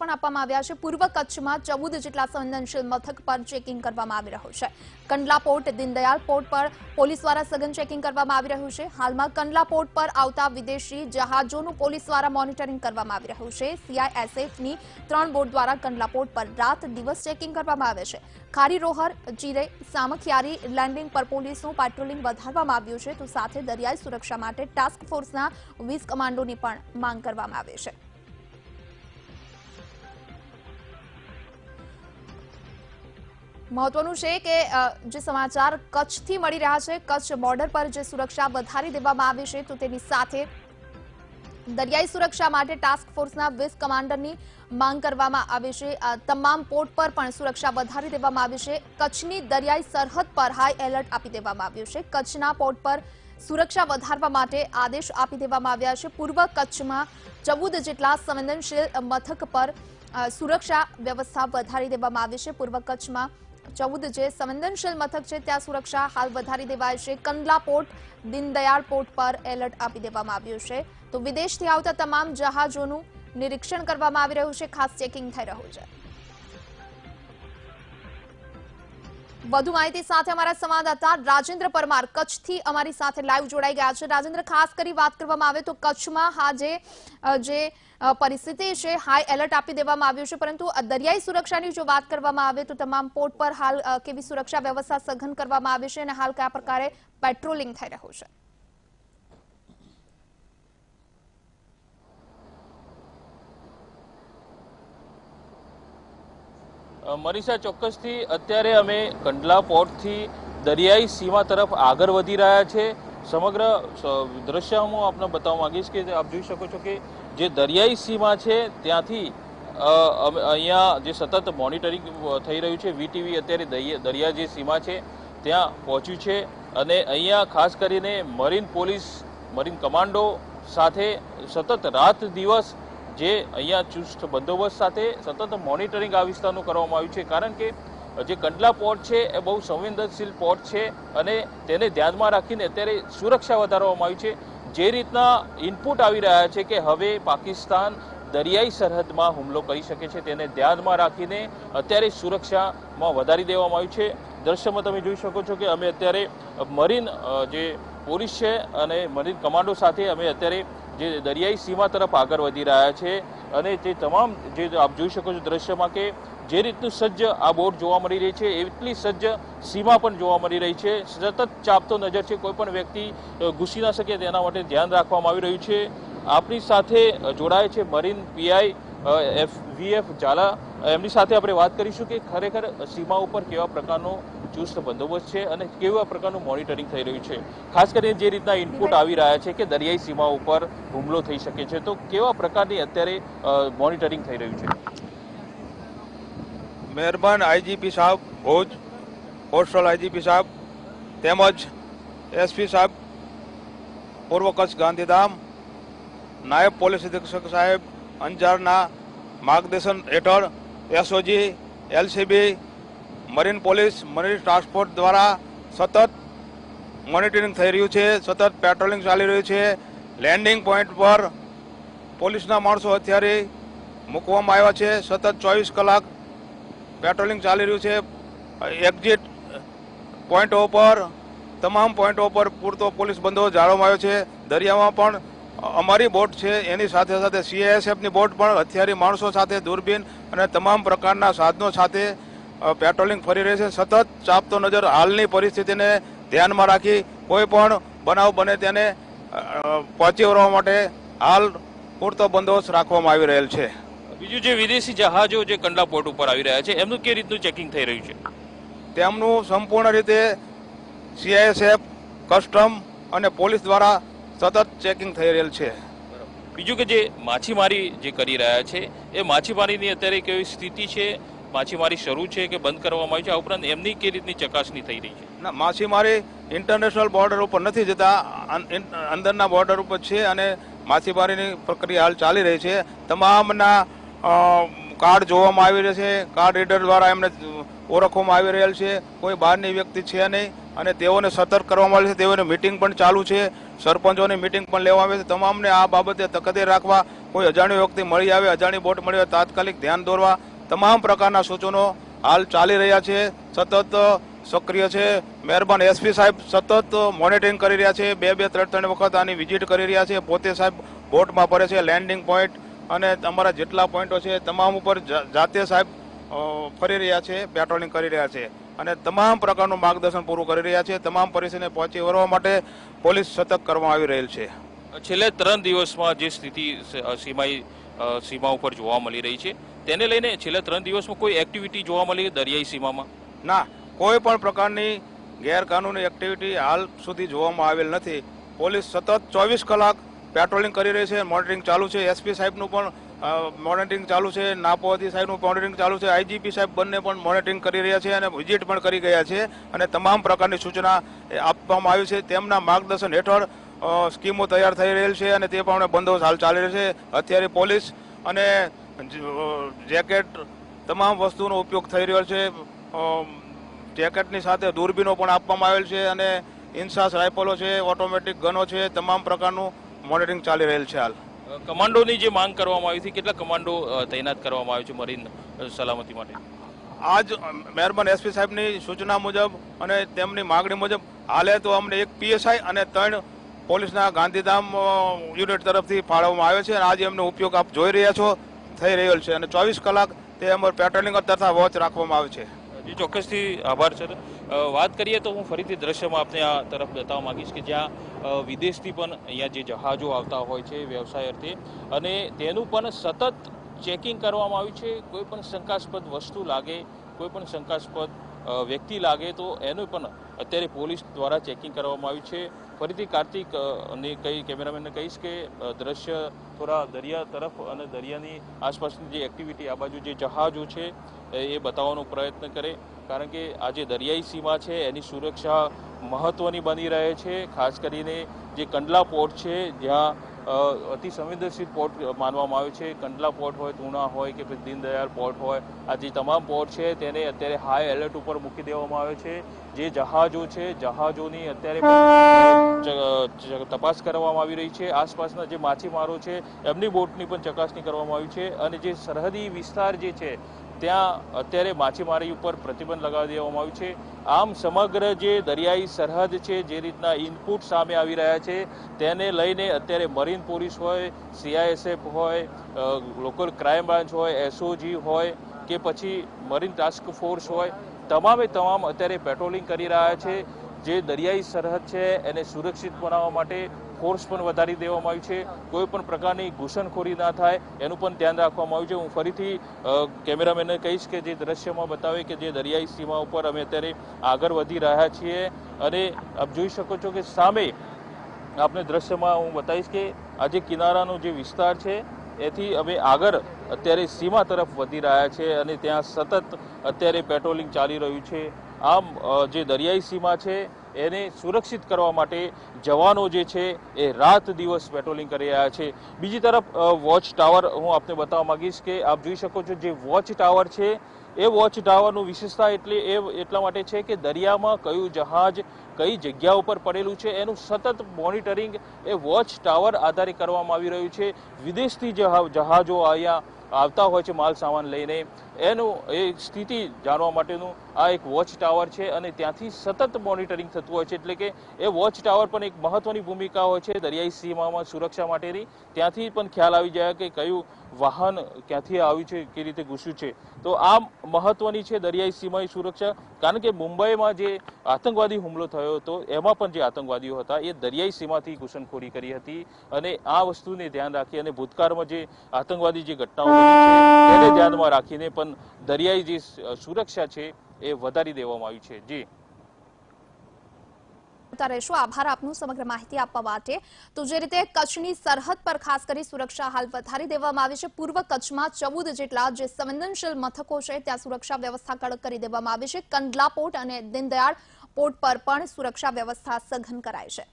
पूर्व कच्छ में 14 જેટલા સંવેદનશીલ મથક पर चेकिंग करवामां આવી રહ્યું છે। કંડલા પોર્ટ દિનદયાળ પોર્ट पर पुलिस द्वारा सघन चेकिंग करवामां આવી રહ્યું છે। हाल में કંડલા પોર્ટ पर आता विदेशी जहाजों पुलिस द्वारा मॉनिटरिंग करवामां આવી રહ્યું છે। CISF ની 3 बोट द्वारा કંડલા પોર્ટ पर रात दिवस चेकिंग करवामां આવે છે। खारी रोहर जीरे सामखियारी लैंडिंग पर पुलिस पेट्रोलिंग વધારવામાં આવ્યું છે। तो साथ दरियाई सुरक्षा માટે टास्क फोर्स 20 कमांडो की मांग करवामां આવે છે। महत्वनुं छे के जे समाचार कच्छथी मळी रह्या छे, कच्छ बॉर्डर पर जे सुरक्षा वधारी देवामां आवी छे, तो तेनी साथे दरियाई सुरक्षा माटे टास्क फोर्सना 20 कमांडरनी मांग करवामां आवी छे। तमाम पोर्ट पर पण सुरक्षा वधारी देवामां आवी छे। कच्छनी दरियाई सरहद पर हाई एलर्ट आपी देवामां आव्युं छे। कच्छना पोर्ट पर सुरक्षा वधारवा माटे आदेश आपी देवामां आव्या छे। पूर्व कच्छमां 14 जेटला संवेदनशील मथक पर सुरक्षा व्यवस्था वधारी देवामां आवी छे। पूर्व कच्छमां 14 जे संवेदनशील मथक छे त्यां सुरक्षा हाल वधारी देवाय छे। कंडला पोर्ट दीनदयाल पोर्ट पर एलर्ट आपी देवामां आव्युं छे। तो विदेशथी आवता तमाम जहाजोनुं निरीक्षण करवामां आवी रह्युं छे। खास चेकिंग थई रह्युं छे। વધુ માહિતી સાથે અમારા સંવાદદાતા રાજેન્દ્ર પરમાર કચ્છથી અમારી સાથે લાઈવ જોડાઈ ગયા છે। રાજેન્દ્ર, ખાસ કરી વાત કરવામાં આવે તો કચ્છમાં જે પરિસ્થિતિ છે હાઈ એલર્ટ આપી દેવામાં આવ્યું છે, પરંતુ દરિયાઈ સુરક્ષાની જો વાત કરવામાં આવે તો તમામ પોર્ટ પર હાલ કેવી સુરક્ષા વ્યવસ્થા સઘન કરવામાં આવી છે અને હાલ કયા પ્રકારે પેટ્રોલિંગ થઈ રહ્યું છે? मरीशा चौक्स थी अत्यारे अमे कंडला पोर्ट थी दरियाई सीमा तरफ आगर वधी रहा है। समग्र दृश्य हूँ आपने बतावा माँगीश कि आप जी सको कि जे दरियाई सीमा है त्या अँ सतत मॉनिटरिंग थी रू है। वीटीवी अत्यारे दरिया जी सीमा है त्या पहुँचू है। अँ खास कर मरीन पोलिस मरीन कमांडो साथ सतत रात दिवस जे अँ चुस्त बंदोबस्त साथ सतत मॉनिटरिंग आ विस्तार करवामां आव्युं छे। कारण के जे कंडला पोर्ट है ए बहु संवेदनशील पोर्ट है अने तेने ध्यान में राखीने अत्यारे सुरक्षा वधारवामां आवी छे। जे रीतना इनपुट आवी रह्या छे कि हवे पाकिस्तान दरियाई सरहद में हुमलो करी शके छे, तेने ध्यान में राखीने अत्यारे सुरक्षा में वधारी देवामां आवी छे। दृश्य में तमे जोई शको छो कि अमे अत्यारे मरीन जे पोलीस है अने मरीन कमांडो साथे अमे अत्यारे जे दरियाई सीमा तरफ आगर वधी रहा है। अने ते तमाम जे आप जोई शको छो दृश्य में कि जे रीतनु सज्ज आ बोट जोवा मळी रही है, एटली सज्ज सीमा पण जोवा मळी रही है। सतत चापतो नजर है, कोईपण व्यक्ति घूसी न सके तेना माटे ध्यान राखवामां आवी रह्युं छे। आपनी साथे जोड़ाय छे मरीन PI FVF झाला, एमनी साथे आपणे वात करीशुं कि खरेखर सीमा उपर केवा प्रकारनो चुस्त बंदोबस्त है और केवा प्रकारनुं मॉनिटरिंग थई रह्युं छे। खास करीने जे रीतना इनपुट आवी रह्या छे कि दरियाई सीमा उपर हुमलो थई शके छे, तो केवा प्रकारनी अत्यारे मॉनिटरिंग थई रह्युं छे? मेहरबान IGP साहब भोज, कोस्टल IGP साहब तेमज SP साहब पूर्व कच्छ गांधीधाम, नायब पुलिस अधीक्षक साहेब अंजारना मार्गदर्शन हेठळ SOG LCB marine police marine transport द्वारा सतत मॉनिटरिंग थई रह्युं छे। सतत पेट्रोलिंग चाली रह्युं छे। लैंडिंग पॉइंट पर पुलिसना माणसो अत्यारे मूकवामां आव्या छे। सतत 24 कलाक पेट्रोलिंग चाली रह्युं छे। एक्जिट पॉइंटों पर तमाम पॉइंटों पर पूरतो पुलिस बंदोबस्त जाळववामां आव्यो छे। दरियामां पण अमारी बोट है एनी साथे साथे CISF नी बोट पण हथियारी माणसों साथे दूरबीन अने तमाम प्रकारना साधनों साथे पेट्रोलिंग फरी रही है। सतत चापतो नजर हालनी परिस्थिति ने ध्यान में राखी कोईपण बनाव बने त्याने पहोंची वळवा माटे हाल पूरतो बंदोबस्त राखवामां आवी रहेल छे। बीजू जो विदेशी जहाजों जो कंडला पोर्ट पर आ रहा है एमनु के रीतनु चेकिंग थी रही है? तेमनु संपूर्ण रीते CISF कस्टम और पुलिस द्वारा सतत चेकिंग थी रहेल छे। बीजू के जे मछीमारी जे करी रहा है ए मछीमारी अत्यारे केवी स्थिति है? मछीमारी शुरू है कि बंद करवामां आवी छे? आ उपरांत एमनी के रीतनी चकासणी थई रही है? ना, मछीमारी इंटरनेशनल बॉर्डर पर नहीं जता अंदरना बॉर्डर पर है। मछीमारी प्रक्रिया हाल चाली रही है। तमामना कार्ड જોવામાં આવી રહ્યું છે, કાર્ડ રીડર દ્વારા એમને ઓળખવામાં આવી રહેલ છે, કોઈ બહારની વ્યક્તિ છે નહીં અને તેઓને સતર્ક કરવામાં આવે છે, તેઓની મીટિંગ પણ ચાલુ છે, સરપંચોની મીટિંગ પણ લેવામાં આવે છે, તમામને આ બાબતે તકેદારી રાખવા, કોઈ અજાણ્યો વ્યક્તિ મળી આવે, અજાણી બોટ મળી આવે તાત્કાલિક ધ્યાન દોરવા, તમામ પ્રકારના સૂચનો હાલ ચાલી રહ્યા છે, સતત સક્રિય છે। મહેરબાન એસપી સાહેબ સતત મોનિટરિંગ કરી રહ્યા છે, બે બે ત્રણ ત્રણ વખત આની વિઝિટ કરી રહ્યા છે, પોતે સાહેબ બોટમાં ફરે છે, લેન્ડિંગ પોઈન્ટ અને તમારા જેટલા પોઈન્ટો છે તમામ ઉપર જાતે સાહેબ ફરી રહ્યા છે, પેટ્રોલિંગ કરી રહ્યા છે અને તમામ પ્રકારનું માર્ગદર્શન પૂરું કરી રહ્યા છે। તમામ પરિસ્થિતિને પહોંચી વળવા માટે પોલીસ સતર્ક કરવામાં આવી રહેલ છે। છેલ્લા ત્રણ દિવસમાં જે સ્થિતિ સીમા ઉપર જોવા મળી રહી છે તેને લઈને છેલ્લા ત્રણ દિવસમાં કોઈ એક્ટિવિટી જોવા મળી દરિયાઈ સીમામાં? ના, કોઈ પણ પ્રકારની ગેરકાનૂની એક્ટિવિટી હાલ સુધી જોવામાં આવેલ નથી। પોલીસ સતત 24 કલાક પેટ્રોલિંગ કરી રહી છે, મોનિટરિંગ ચાલુ છે, એસપી સાહેબનું પણ મોનિટરિંગ ચાલુ છે, નાપોદી સાહેબનું મોનિટરિંગ ચાલુ છે, આઈજીપી સાહેબ બંને પણ મોનિટરિંગ કરી રહ્યા છે અને વિઝિટ પણ કરી ગયા છે અને તમામ પ્રકારની સૂચના આપવામાં આવી છે। તેમના માર્ગદર્શન હેઠળ સ્કીમો તૈયાર થઈ રહેલ છે અને તે પણ બંદોબસ્ત હાલ ચાલી રહ્યો છે। અત્યારે પોલીસ અને જેકેટ તમામ વસ્તુનો ઉપયોગ થઈ રહ્યો છે, જેકેટની સાથે દૂરબીનો પણ આપવામાં આવેલ છે અને ઇન્સાસ રાઇફલો છે, ઓટોમેટિક ગનો છે, તમામ પ્રકારનું મોનિટરિંગ ચાલી રહેલ છે। હાલ કમાન્ડોની જે માંગ કરવામાં આવી હતી, કેટલા કમાન્ડો તૈનાત કરવામાં આવ્યો છે મરીન સલામતી માટે? આજ મહેરબાન એસપી સાહેબની સૂચના મુજબ અને તેમની માગણી મુજબ હાલે તો અમને 1 PSI અને 3 પોલીસના ગાંધીધામ યુનિટ તરફથી ફાળવવામાં આવ્યો છે અને આજે એમનો ઉપયોગ આપ જોઈ રહ્યા છો થઈ રહ્યો છે અને 24 કલાક તે અમારું પેટ્રોલિંગ તથા વોચ રાખવામાં આવે છે। जी चौक्सथी आभार सर। बात करिए तो हूँ फरी दृश्य में आपने आ तरफ बतावा माँगीश कि ज्या विदेश थी पण अहींया जे जहाजों आता होय छे व्यवसाय अर्थे अने तेनुं पण सतत चेकिंग करवामां आव्युं छे। कोईपण शंकास्पद वस्तु लागे, कोईपण शंकास्पद व्यक्ति लागे तो एनुं पण अत्यारे पोलीस द्वारा चेकिंग करवामां आव्युं छे। फरीथी कार्तिक ने कई कैमरामेनने कहीश के दृश्य थोड़ा दरिया तरफ अने दरियानी आसपासनी जे एक्टिविटी आ बाजू जे जहाजों छे એ બતાવવાનો પ્રયત્ન કરે, કારણ કે આ જે દરિયાઈ સીમા છે એની સુરક્ષા મહત્વની બની રહે છે। ખાસ કરીને જે કંડલા પોર્ટ છે જ્યાં અતિ સંવેદનશીલ પોર્ટ માનવામાં આવે છે, કંડલા પોર્ટ હોય, તુણા હોય કે પછી દીનદયાળ પોર્ટ હોય, આ જે તમામ પોર્ટ છે તેને અત્યારે હાઈ એલર્ટ ઉપર મૂકી દેવામાં આવે છે। જે જહાજો છે જહાજોની અત્યારે તપાસ કરવામાં આવી રહી છે, આસપાસના જે માછીમારો છે એમની બોટની પણ ચકાસણી કરવામાં આવી છે અને જે સરહદી વિસ્તાર જે છે ત્યાં અત્યારે માછીમારી ઉપર પ્રતિબંધ લગાવી દેવામાં આવ્યું છે। આમ સમગ્ર જે દરિયાઈ સરહદ છે જે રીતના ઇનપુટ સામે આવી રહ્યા છે તેને લઈને અત્યારે મરીન પોલીસ હોય, CISF હોય, લોકલ ક્રાઇમ બ્રાન્ચ હોય, SOG હોય કે પછી મરીન ટાસ્ક ફોર્સ હોય, તમામે તમામ અત્યારે પેટ્રોલિંગ કરી રહ્યા છે। જે દરિયાઈ સરહદ છે એને સુરક્ષિત બનાવવા માટે ફોર્સ પણ વધારી દેવામાં આવી છે, કોઈ પણ પ્રકારની ઘૂસણખોરી ના થાય એનું પણ ધ્યાન રાખવામાં આવ્યું છે। હું ફરીથી કેમેરામેનને કહીશ કે જે દ્રશ્યમાં બતાવે કે જે દરિયાઈ સીમા ઉપર અમે અત્યારે આગળ વધી રહ્યા છીએ અને આપ જોઈ શકો છો કે સામે આપણે દ્રશ્યમાં હું બતાવીશ કે આ જે કિનારાનો જે વિસ્તાર છે એથી અમે આગળ અત્યારે સીમા તરફ વધી રહ્યા છે અને ત્યાં સતત અત્યારે પેટ્રોલિંગ ચાલી રહ્યું છે। આમ જે દરિયાઈ સીમા છે એને સુરક્ષિત કરવા માટે જવાનો જે છે એ રાત દિવસ પેટ્રોલિંગ કરી રહ્યા છે। બીજી તરફ વોચ ટાવર હું આપને બતાવવા માગીશ કે આપ જોઈ શકો છો જે વોચ ટાવર છે એ વોચ ટાવરનું વિશેષતા એટલા માટે છે કે દરિયામાં કયું જહાજ કઈ જગ્યા ઉપર પડેલું છે એનું સતત મોનિટરિંગ એ વોચ ટાવર આધારે કરવામાં આવી રહ્યું છે। વિદેશથી જહાજો અહીંયા આવતા હોય છે માલ સામાન લઈને, એનું એ સ્થિતિ જાણવા માટેનું આ એક વોચ ટાવર છે અને ત્યાંથી સતત મોનિટરિંગ થતું હોય છે, એટલે કે એ વોચ ટાવર પણ એક મહત્વની ભૂમિકા હોય છે દરિયાઈ સીમામાં સુરક્ષા માટેની। ત્યાંથી પણ ખ્યાલ આવી જાય કે કયું વાહન ક્યાંથી આવ્યું છે, કઈ રીતે ઘૂસ્યું છે। તો આમ મહત્વની છે દરિયાઈ સીમાની સુરક્ષા, કારણ કે મુંબઈમાં જે આતંકવાદી હુમલો થયો હતો એમાં પણ જે આતંકવાદીઓ હતા એ દરિયાઈ સીમાથી ઘૂસણખોરી કરી હતી અને આ વસ્તુને ધ્યાન રાખી અને ભૂતકાળમાં જે આતંકવાદી જે ઘટનાઓ બની છે તેને ધ્યાનમાં રાખીને પણ દરિયાઈ જે સુરક્ષા છે એ વધારી દેવામાં આવી છે। જી રહેશો, આભાર આપનું સમગ્ર માહિતી આપવા માટે। તો જે રીતે કચ્છની સરહદ પર ખાસ કરી સુરક્ષા હાલ વધારી દેવામાં આવી છે, પૂર્વ કચ્છમાં 14 જેટલા જે સંવેદનશીલ મથકો છે ત્યાં સુરક્ષા વ્યવસ્થા કડક કરી દેવામાં આવી છે। કંડલા પોર્ટ અને દીનદયાળ પોર્ટ પર પણ સુરક્ષા વ્યવસ્થા સઘન કરાઈ છે।